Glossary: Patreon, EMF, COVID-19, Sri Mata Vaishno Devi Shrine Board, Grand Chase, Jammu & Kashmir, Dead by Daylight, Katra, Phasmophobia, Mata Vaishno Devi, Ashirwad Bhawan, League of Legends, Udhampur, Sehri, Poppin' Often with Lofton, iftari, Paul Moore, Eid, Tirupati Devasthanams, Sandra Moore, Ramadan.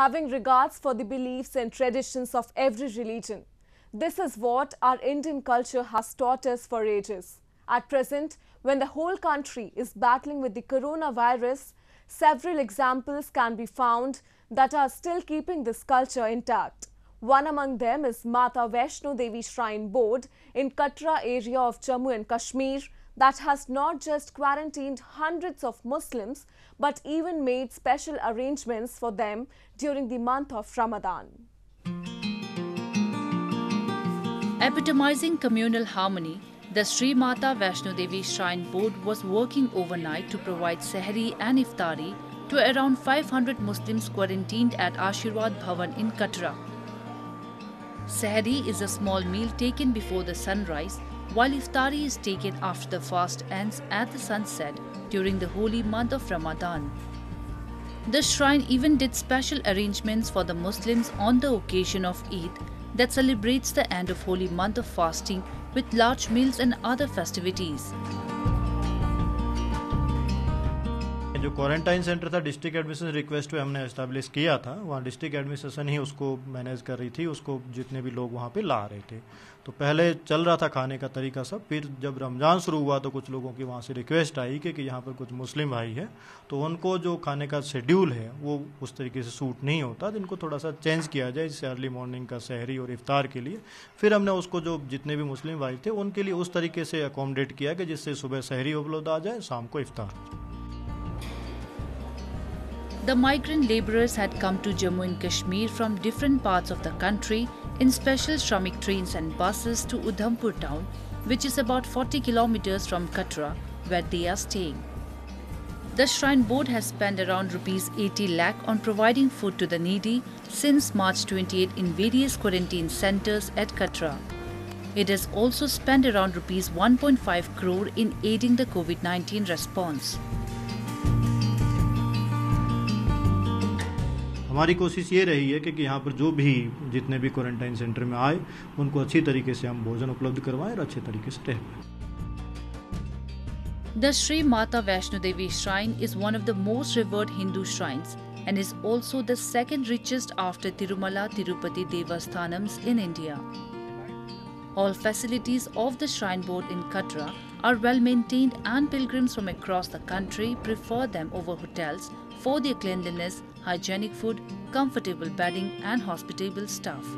having regards for the beliefs and traditions of every religion. This is what our Indian culture has taught us for ages. At present, when the whole country is battling with the coronavirus, several examples can be found that are still keeping this culture intact. One among them is Mata Vaishno Devi Shrine Board in Katra area of Jammu and Kashmir that has not just quarantined hundreds of Muslims but even made special arrangements for them during the month of Ramadan. Epitomizing communal harmony, the Sri Mata Vaishno Devi Shrine Board was working overnight to provide sehri and iftari to around 500 Muslims quarantined at Ashirwad Bhawan in Katra. Sehri is a small meal taken before the sunrise, while iftari is taken after the fast ends at the sunset during the holy month of Ramadan. The shrine even did special arrangements for the Muslims on the occasion of Eid that celebrates the end of holy month of fasting with large meals and other festivities. जो quarantine centre था district administration request पे हमने establish किया था, वहाँ district administration ही उसको manage कर रही थी, उसको जितने भी लोग वहाँ पे ला रहे थे। तो पहले चल रहा था खाने का तरीका सब, फिर जब रमज़ान शुरू हुआ तो कुछ लोगों की वहाँ से रिक्वेस्ट आई कि यहाँ पर कुछ मुस्लिम भाई है तो उनको जो खाने का शेड्यूल है वो उस तरीके से सूट नहीं होता, तो इनको थोड़ा सा चेंज किया जाए जैसे अर्ली मॉर्निंग का सहरी और इफ्तार के लिए। फिर हमने उसको जो जितने भी मुस्लिम भाई थे उनके लिए उस तरीके से अकोमोडेट किया कि जिससे सुबह सहरी उपलब्ध आ जाए, शाम को इफ्तार। The migrant labourers had come to Jammu and Kashmir from different parts of the country in special shramik trains and buses to Udhampur town, which is about 40 kilometers from Katra, where they are staying. The Shrine Board has spent around ₹80 lakh on providing food to the needy since March 28 in various quarantine centres at Katra. It has also spent around ₹1.5 crore in aiding the COVID-19 response. हमारी कोशिश ये रही है कि यहाँ पर जो भी जितने भी क्वारंटाइन सेंटर में आए उनको अच्छी तरीके से हम भोजन उपलब्ध करवाएं और अच्छे तरीके से रह पाएं। The Sri Mata Vaishno Devi Shrine is one of the most revered Hindu shrines and is also the second richest after Tirupati Devasthanams in India. All facilities of the Shrine Board in Katra are well maintained and pilgrims from across the country prefer them over hotels for their cleanliness, hygienic food, comfortable bedding and hospitable staff.